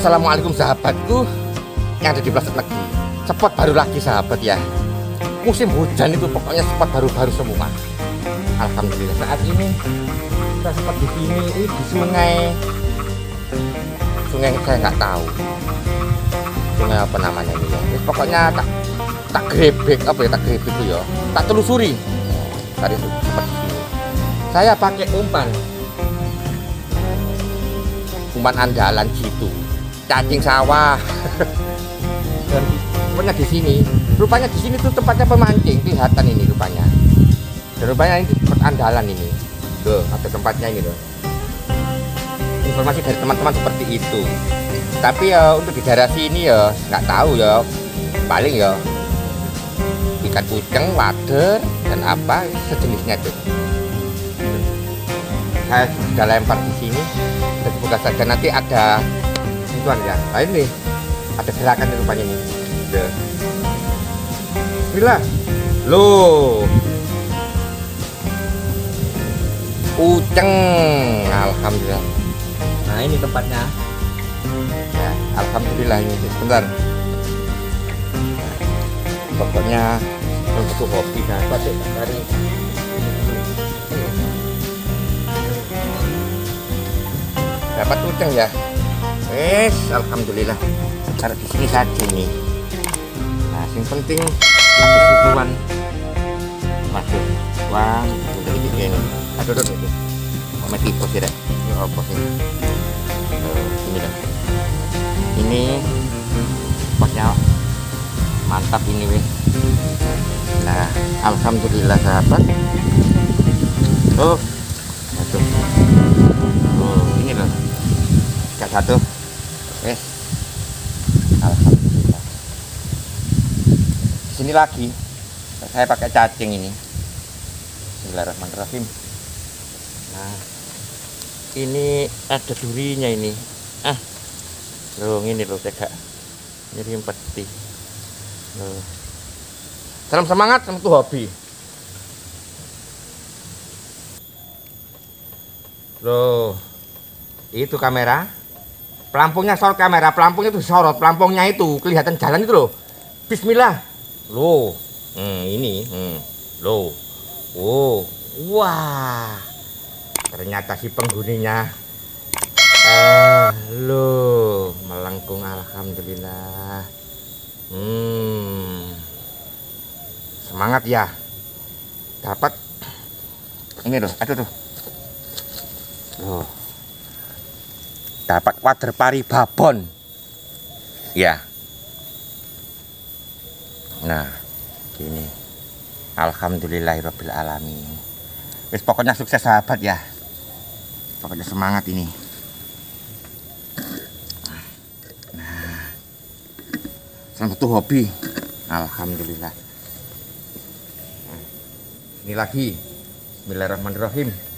Assalamualaikum sahabatku yang ada di Plastik Negeri. Spot baru lagi sahabat ya. Musim hujan itu pokoknya spot baru-baru semua. Alhamdulillah saat ini kita spot di sini di sungai saya nggak tahu sungai apa namanya ini ya. Pokoknya tak grebek apa ya, tak grebek itu ya, tak telusuri tadi seperti ini. Saya pakai umpan andalan gitu, cacing sawah. Dan rupanya di sini, tuh tempatnya pemancing, kelihatan ini rupanya. Dan rupanya ini tempat andalan ini, tuh ada tempatnya ini loh. Informasi dari teman-teman seperti itu. Tapi ya untuk di daerah sini ya nggak tahu ya, paling ya ikan kucing, wader dan apa sejenisnya tuh. Saya sudah lempar di sini dan semoga saja nanti ada bantuan ya. Nah ini ada gerakan di rupanya ini. Bismillah. Loh, uceng. Alhamdulillah. Nah ini tempatnya ya, alhamdulillah ini sebentar. Pokoknya untuk kopi dan apa sih hari dapat uceng ya. Wes, alhamdulillah. Secara di sini saja nih. Nah, yang penting ada tujuan. Masuk. Wah, udah gini. Aduh, Mau tipu sih deh. Ini apa sih? Ini deh. Ini posnya mantap ini weh. Nah, alhamdulillah sahabat. Oh. Aduh. Oh, ini loh. Satu, wes, alhamdulillah. Di sini lagi, saya pakai cacing ini. Bismillahirrahmanirrahim. Nah, ini ada durinya ini. Ah, loh ini loh tegak. Ini peti. Loh. Dalam semangat sama tuh hobi. Loh, itu kamera. Pelampungnya sorot kamera, pelampungnya itu sorot, pelampungnya itu kelihatan jalan itu loh. Bismillah. Loh, ini, loh. Oh, wah. Ternyata si penghuninya. Loh, melengkung alhamdulillah. Semangat ya. Dapat ini loh, aduh tuh. Loh. Dapat wader pari babon ya. Nah ini alhamdulillahirabbil alamin. Wis pokoknya sukses sahabat ya, pokoknya semangat ini. Nah salah satu hobi alhamdulillah. Ini lagi bismillahirrahmanirrahim.